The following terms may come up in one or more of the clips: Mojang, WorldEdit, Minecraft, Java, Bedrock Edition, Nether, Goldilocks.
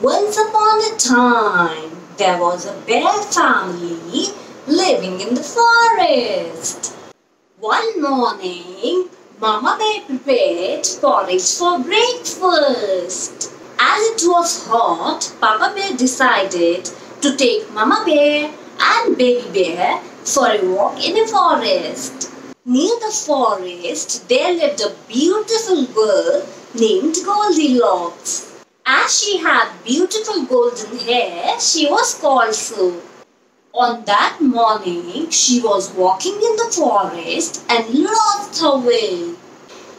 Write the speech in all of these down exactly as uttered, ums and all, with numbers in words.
Once upon a time, there was a bear family living in the forest. One morning, Mama Bear prepared porridge for breakfast. As it was hot, Papa Bear decided to take Mama Bear and Baby Bear for a walk in a forest. Near the forest, there lived a beautiful girl named Goldilocks. As she had beautiful golden hair, she was called so. On that morning, she was walking in the forest and lost her way.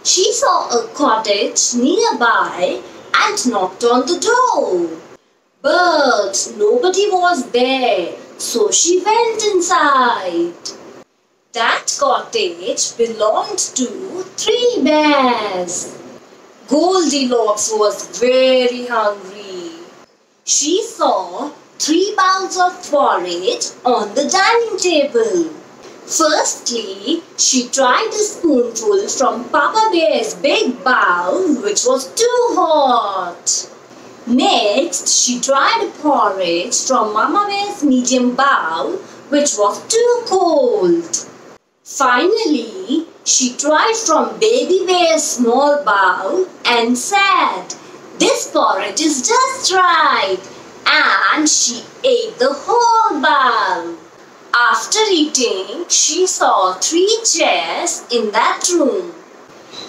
She saw a cottage nearby and knocked on the door. But nobody was there, so she went inside. That cottage belonged to three bears. Goldilocks was very hungry. She saw three bowls of porridge on the dining table. Firstly, she tried a spoonful from Papa Bear's big bowl, which was too hot. Next, she tried porridge from Mama Bear's medium bowl, which was too cold. Finally, she tried from Baby Bear's small bowl and said, "This porridge is just right," and she ate the whole bowl. After eating, she saw three chairs in that room.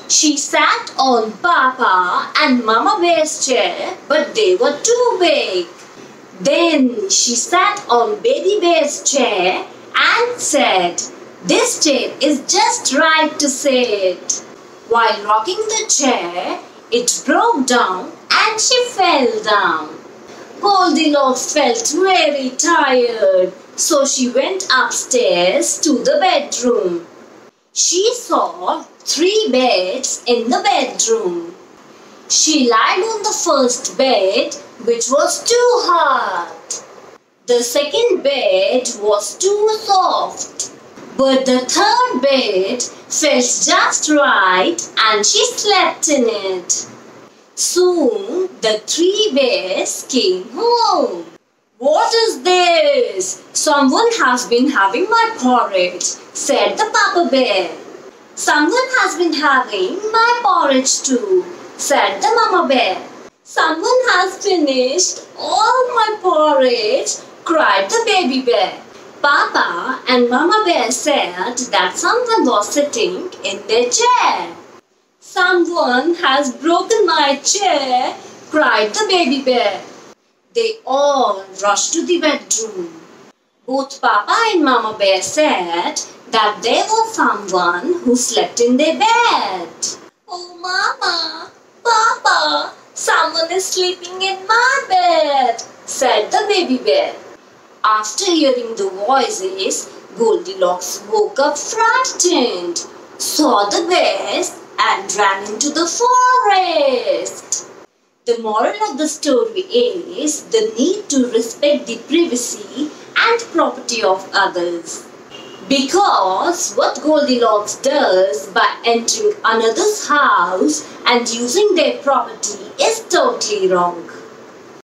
She sat on Papa and Mama Bear's chair, but they were too big. Then she sat on Baby Bear's chair and said, "This chair is just right to sit." While rocking the chair, it broke down and she fell down. Goldilocks felt very tired, so she went upstairs to the bedroom. She saw three beds in the bedroom. She lied on the first bed, which was too hot. The second bed was too soft. But the third bed felt just right and she slept in it. Soon the three bears came home. "What is this? Someone has been having my porridge," said the Papa Bear. "Someone has been having my porridge too," said the Mama Bear. "Someone has finished all my porridge," cried the Baby Bear. Papa and Mama Bear said that someone was sitting in their chair. "Someone has broken my chair," cried the Baby Bear. They all rushed to the bedroom. Both Papa and Mama Bear said that there was someone who slept in their bed. "Oh Mama, Papa, someone is sleeping in my bed," said the Baby Bear. After hearing the voices, Goldilocks woke up frightened, saw the bears and ran into the forest. The moral of the story is the need to respect the privacy and property of others. Because what Goldilocks does by entering another's house and using their property is totally wrong.